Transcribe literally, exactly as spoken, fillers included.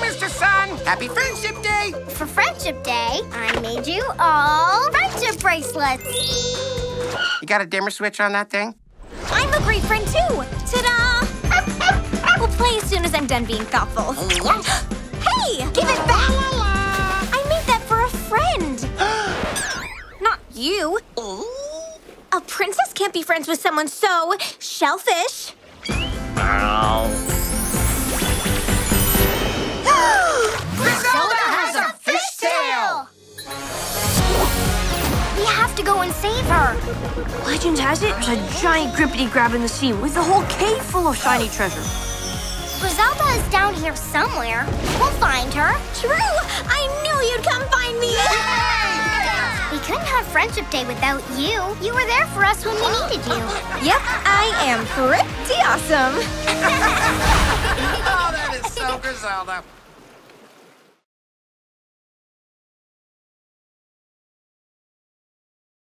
Mister Sun. Happy Friendship Day. For Friendship Day, I made you all friendship bracelets. You got a dimmer switch on that thing? I'm a great friend, too. Ta-da! We'll play as soon as I'm done being thoughtful. Hey! Give it back! I made that for a friend. Not you. A princess can't be friends with someone so shellfish. Griselda has a fish tail! We have to go and save her. Legend has it there's a giant grippity grab in the sea with a whole cave full of shiny treasure. Griselda is down here somewhere. We'll find her. True! I knew you'd come find me! Yay! We couldn't have Friendship Day without you. You were there for us when we needed you. Yep, I am pretty awesome. Oh, that is so Griselda.